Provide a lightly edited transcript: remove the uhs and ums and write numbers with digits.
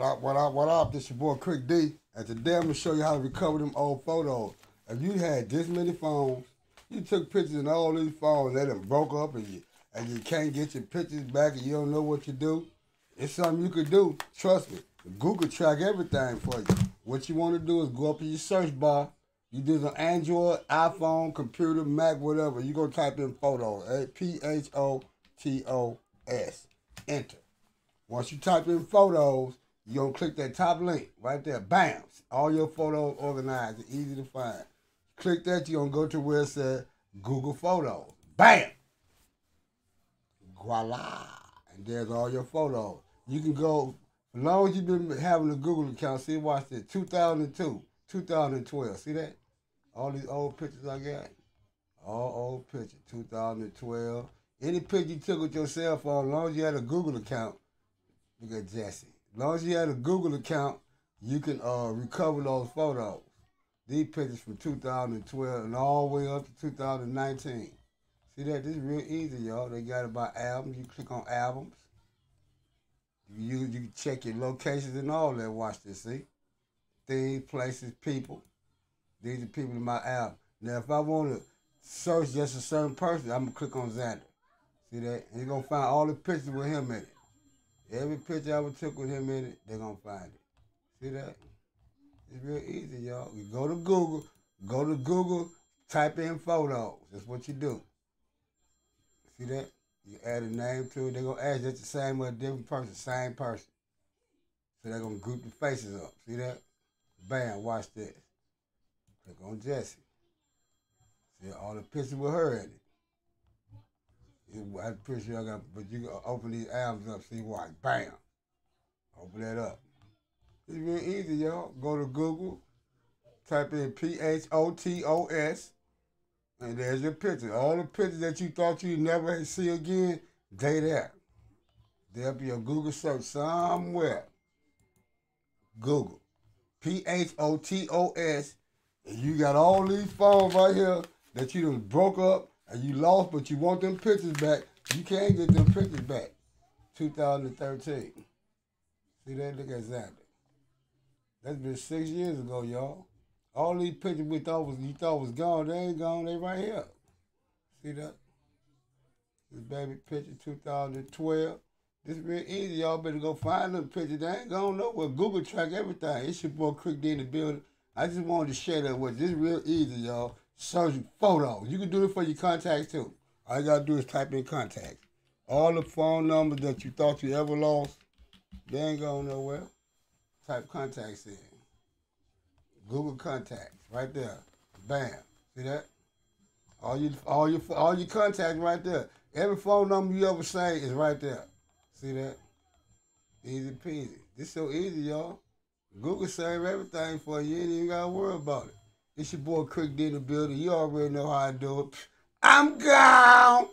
What up? This your boy Crick D. And today I'm gonna show you how to recover them old photos. If you had this many phones, you took pictures in all these phones, they done broke up and you can't get your pictures back and you don't know what to do, it's something you could do. Trust me, Google track everything for you. What you wanna do is go up to your search bar. You do an Android, iPhone, computer, Mac, whatever. You go type in photos, P-H-O-T-O-S, enter. Once you type in photos, you're going to click that top link right there. Bam! All your photos organized. It's easy to find. Click that. You're going to go to where it says Google Photos. Bam! Voila! And there's all your photos. You can go, as long as you've been having a Google account, see, watch this, 2002, 2012. See that? All these old pictures I got. All old pictures, 2012. Any picture you took with your cell phone, as long as you had a Google account, look at Jesse. As long as you had a Google account, you can recover those photos. These pictures from 2012 and all the way up to 2019. See that? This is real easy, y'all. They got it by albums. You click on albums. You check your locations and all that. Watch this, see? Things, places, people. These are people in my album. Now, if I want to search just a certain person, I'm going to click on Xander. See that? And you're going to find all the pictures with him in it. Every picture I ever took with him in it, they're going to find it. See that? It's real easy, y'all. You go to Google, type in photos. That's what you do. See that? You add a name to it. They're going to ask that's the same or a different person, same person. So they're going to group the faces up. See that? Bam, watch this. Click on Jesse. See all the pictures with her in it. I'm pretty sure I got, but you can open these albums up, see why. Bam! Open that up. It's real easy, y'all. Go to Google, type in P-H-O-T-O-S, and there's your picture. All the pictures that you thought you'd never see again, they there. There'll be a Google search somewhere. Google. P-H-O-T-O-S, and you got all these phones right here that you done broke up, and you lost, but you want them pictures back. You can't get them pictures back. 2013. See that? Look at Xander. That's been 6 years ago, y'all. All these pictures you thought was gone, they ain't gone. They right here. See that? This baby picture, 2012. This real easy. Y'all better go find them pictures. They ain't gone nowhere. Google track everything. It's your boy Crick D in the building. I just wanted to share that with you. This real easy, y'all. Search photos. You can do it for your contacts too. All you gotta do is type in contacts. All the phone numbers that you thought you ever lost, they ain't going nowhere. Type contacts in. Google Contacts, right there. Bam. See that? All your contacts right there. Every phone number you ever say is right there. See that? Easy peasy. This so easy, y'all. Google save everything for you. You ain't even gotta worry about it. It's your boy Crick D in the building. You already know how I do it. I'm gone.